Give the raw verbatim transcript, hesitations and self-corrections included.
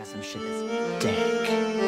got some shit that's dank.